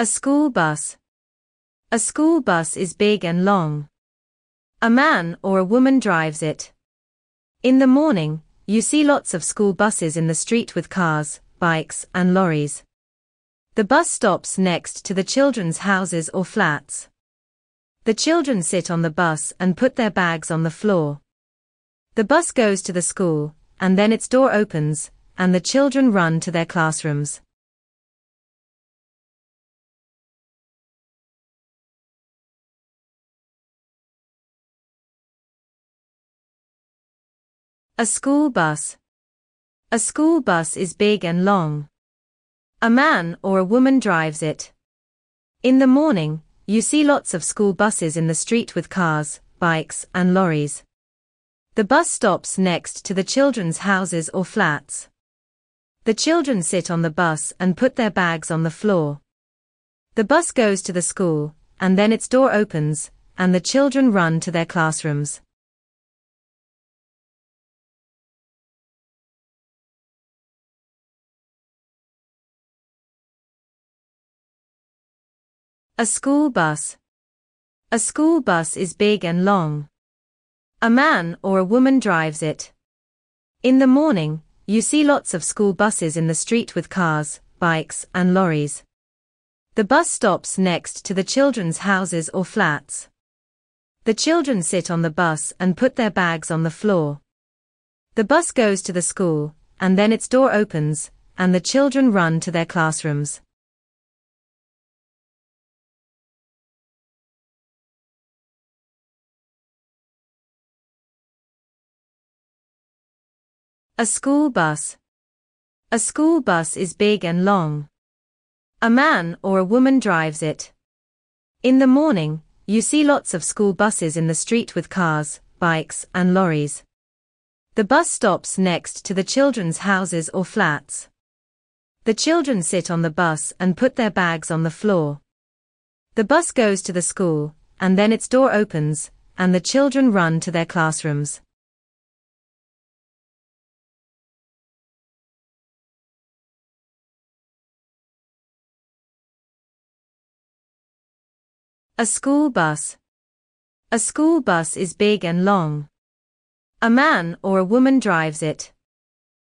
A school bus. A school bus is big and long. A man or a woman drives it. In the morning, you see lots of school buses in the street with cars, bikes, and lorries. The bus stops next to the children's houses or flats. The children sit on the bus and put their bags on the floor. The bus goes to the school, and then its door opens, and the children run to their classrooms. A school bus. A school bus is big and long. A man or a woman drives it. In the morning, you see lots of school buses in the street with cars, bikes, and lorries. The bus stops next to the children's houses or flats. The children sit on the bus and put their bags on the floor. The bus goes to the school, and then its door opens, and the children run to their classrooms. A school bus. A school bus is big and long. A man or a woman drives it. In the morning, you see lots of school buses in the street with cars, bikes, and lorries. The bus stops next to the children's houses or flats. The children sit on the bus and put their bags on the floor. The bus goes to the school, and then its door opens, and the children run to their classrooms. A school bus. A school bus is big and long. A man or a woman drives it. In the morning, you see lots of school buses in the street with cars, bikes, and lorries. The bus stops next to the children's houses or flats. The children sit on the bus and put their bags on the floor. The bus goes to the school, and then its door opens, and the children run to their classrooms. A school bus. A school bus is big and long. A man or a woman drives it.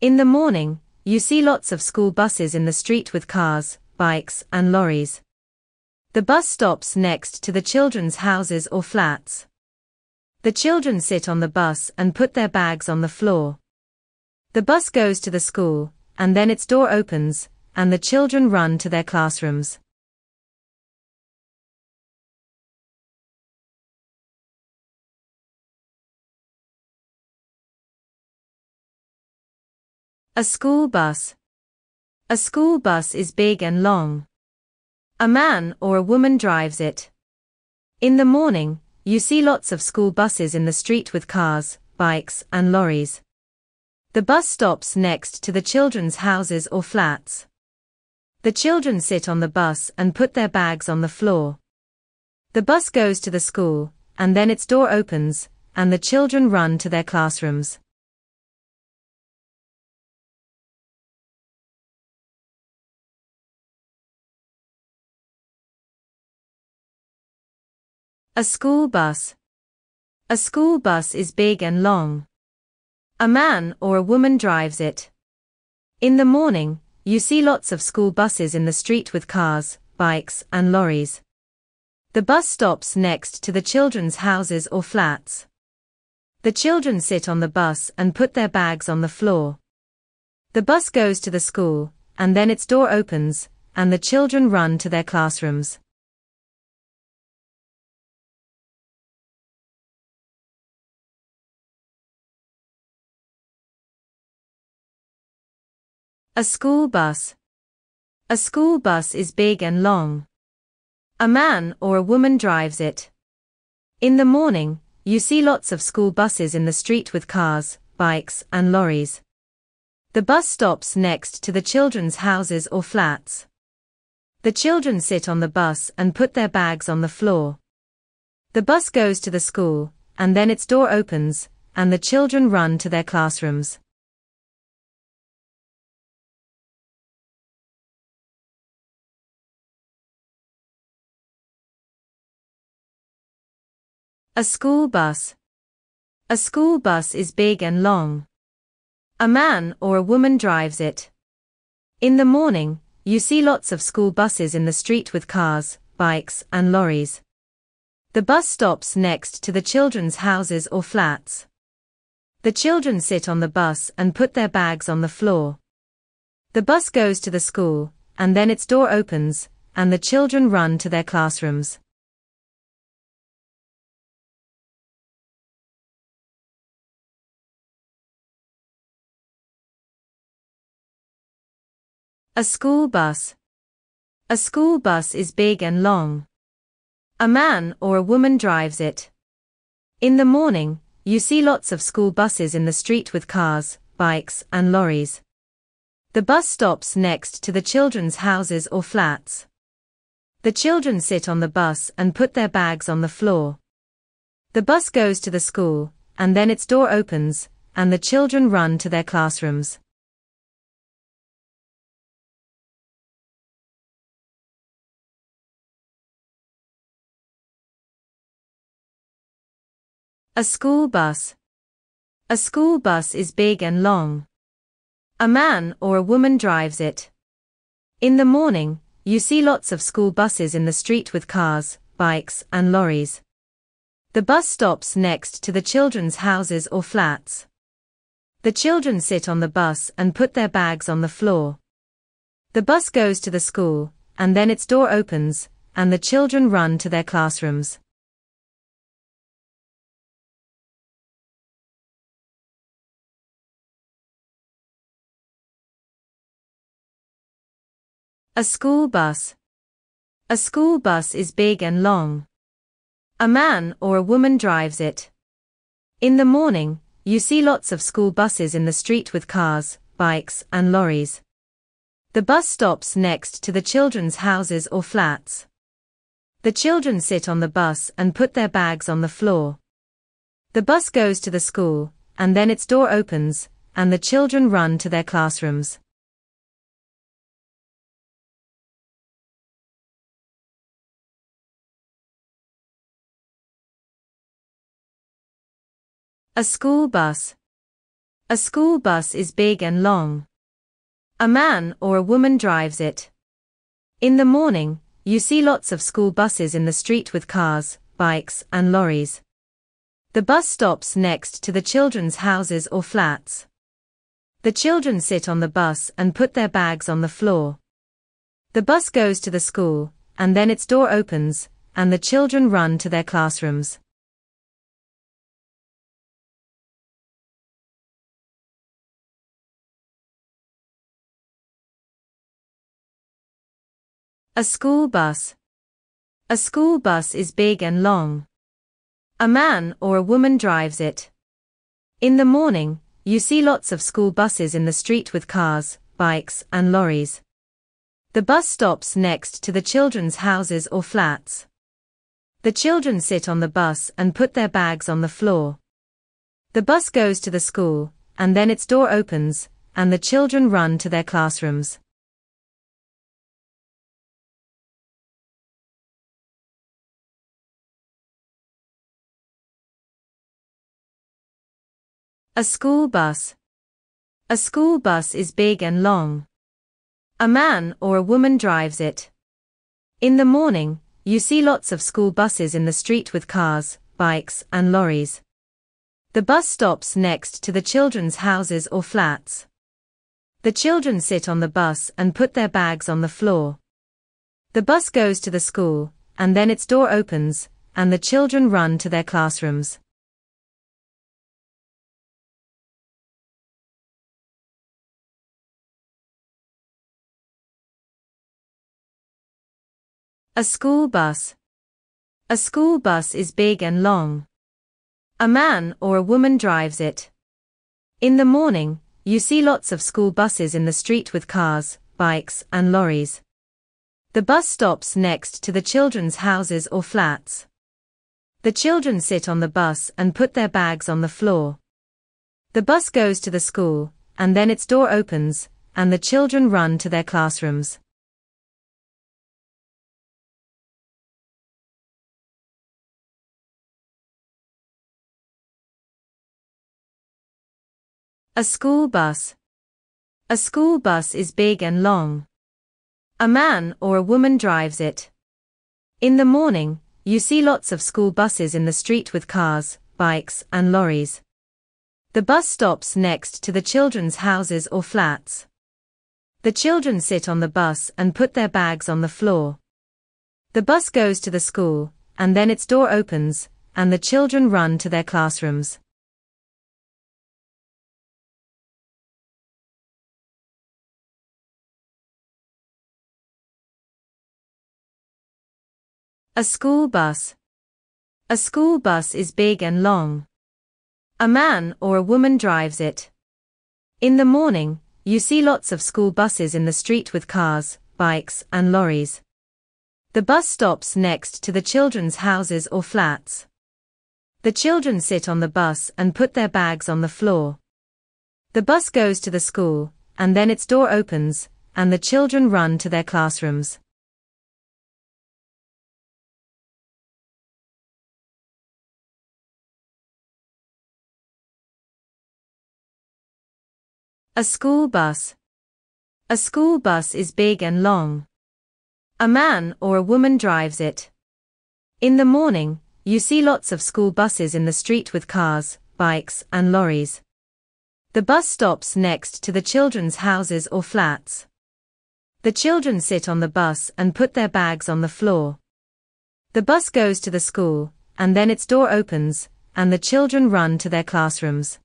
In the morning, you see lots of school buses in the street with cars, bikes, and lorries. The bus stops next to the children's houses or flats. The children sit on the bus and put their bags on the floor. The bus goes to the school, and then its door opens, and the children run to their classrooms. A school bus. A school bus is big and long. A man or a woman drives it. In the morning, you see lots of school buses in the street with cars, bikes, and lorries. The bus stops next to the children's houses or flats. The children sit on the bus and put their bags on the floor. The bus goes to the school, and then its door opens, and the children run to their classrooms. A school bus. A school bus is big and long. A man or a woman drives it. In the morning, you see lots of school buses in the street with cars, bikes, and lorries. The bus stops next to the children's houses or flats. The children sit on the bus and put their bags on the floor. The bus goes to the school, and then its door opens, and the children run to their classrooms. A school bus. A school bus is big and long. A man or a woman drives it. In the morning, you see lots of school buses in the street with cars, bikes, and lorries. The bus stops next to the children's houses or flats. The children sit on the bus and put their bags on the floor. The bus goes to the school, and then its door opens, and the children run to their classrooms. A school bus. A school bus is big and long. A man or a woman drives it. In the morning, you see lots of school buses in the street with cars, bikes, and lorries. The bus stops next to the children's houses or flats. The children sit on the bus and put their bags on the floor. The bus goes to the school, and then its door opens, and the children run to their classrooms. A school bus. A school bus is big and long. A man or a woman drives it. In the morning, you see lots of school buses in the street with cars, bikes, and lorries. The bus stops next to the children's houses or flats. The children sit on the bus and put their bags on the floor. The bus goes to the school, and then its door opens, and the children run to their classrooms. A school bus. A school bus is big and long. A man or a woman drives it. In the morning, you see lots of school buses in the street with cars, bikes, and lorries. The bus stops next to the children's houses or flats. The children sit on the bus and put their bags on the floor. The bus goes to the school, and then its door opens, and the children run to their classrooms. A school bus. A school bus is big and long. A man or a woman drives it. In the morning, you see lots of school buses in the street with cars, bikes, and lorries. The bus stops next to the children's houses or flats. The children sit on the bus and put their bags on the floor. The bus goes to the school, and then its door opens, and the children run to their classrooms. A school bus. A school bus is big and long. A man or a woman drives it. In the morning, you see lots of school buses in the street with cars, bikes, and lorries. The bus stops next to the children's houses or flats. The children sit on the bus and put their bags on the floor. The bus goes to the school, and then its door opens, and the children run to their classrooms. A school bus. A school bus is big and long. A man or a woman drives it. In the morning, you see lots of school buses in the street with cars, bikes, and lorries. The bus stops next to the children's houses or flats. The children sit on the bus and put their bags on the floor. The bus goes to the school, and then its door opens, and the children run to their classrooms. A school bus. A school bus is big and long. A man or a woman drives it. In the morning, you see lots of school buses in the street with cars, bikes, and lorries. The bus stops next to the children's houses or flats. The children sit on the bus and put their bags on the floor. The bus goes to the school, and then its door opens, and the children run to their classrooms. A school bus. A school bus is big and long. A man or a woman drives it. In the morning, you see lots of school buses in the street with cars, bikes, and lorries. The bus stops next to the children's houses or flats. The children sit on the bus and put their bags on the floor. The bus goes to the school, and then its door opens, and the children run to their classrooms. A school bus. A school bus is big and long. A man or a woman drives it. In the morning, you see lots of school buses in the street with cars, bikes, and lorries. The bus stops next to the children's houses or flats. The children sit on the bus and put their bags on the floor. The bus goes to the school, and then its door opens, and the children run to their classrooms. A school bus. A school bus is big and long. A man or a woman drives it. In the morning, you see lots of school buses in the street with cars, bikes, and lorries. The bus stops next to the children's houses or flats. The children sit on the bus and put their bags on the floor. The bus goes to the school, and then its door opens, and the children run to their classrooms. A school bus. A school bus is big and long. A man or a woman drives it. In the morning, you see lots of school buses in the street with cars, bikes, and lorries. The bus stops next to the children's houses or flats. The children sit on the bus and put their bags on the floor. The bus goes to the school, and then its door opens, and the children run to their classrooms.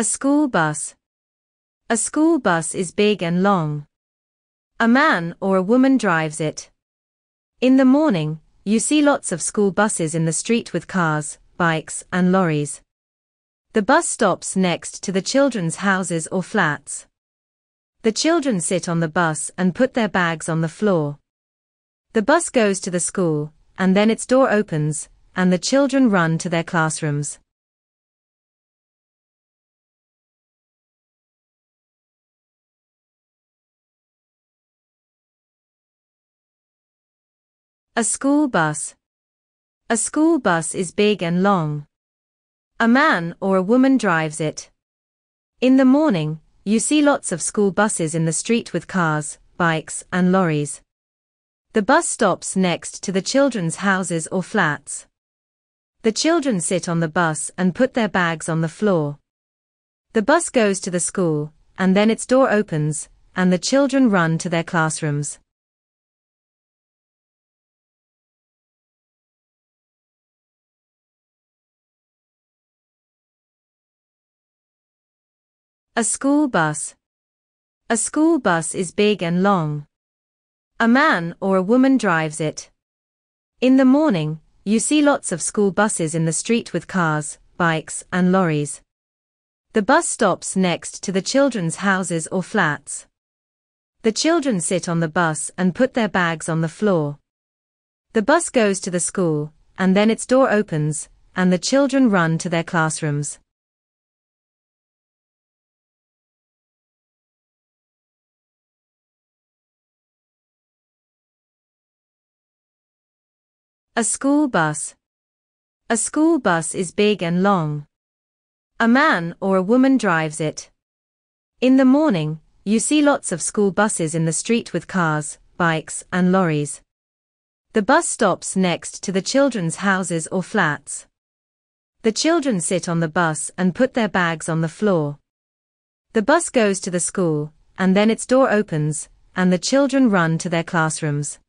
A school bus. A school bus is big and long. A man or a woman drives it. In the morning, you see lots of school buses in the street with cars, bikes, and lorries. The bus stops next to the children's houses or flats. The children sit on the bus and put their bags on the floor. The bus goes to the school, and then its door opens, and the children run to their classrooms. A school bus. A school bus is big and long. A man or a woman drives it. In the morning, you see lots of school buses in the street with cars, bikes, and lorries. The bus stops next to the children's houses or flats. The children sit on the bus and put their bags on the floor. The bus goes to the school, and then its door opens, and the children run to their classrooms. A school bus. A school bus is big and long. A man or a woman drives it. In the morning, you see lots of school buses in the street with cars, bikes, and lorries. The bus stops next to the children's houses or flats. The children sit on the bus and put their bags on the floor. The bus goes to the school, and then its door opens, and the children run to their classrooms. A school bus. A school bus is big and long. A man or a woman drives it. In the morning, you see lots of school buses in the street with cars, bikes, and lorries. The bus stops next to the children's houses or flats. The children sit on the bus and put their bags on the floor. The bus goes to the school, and then its door opens, and the children run to their classrooms.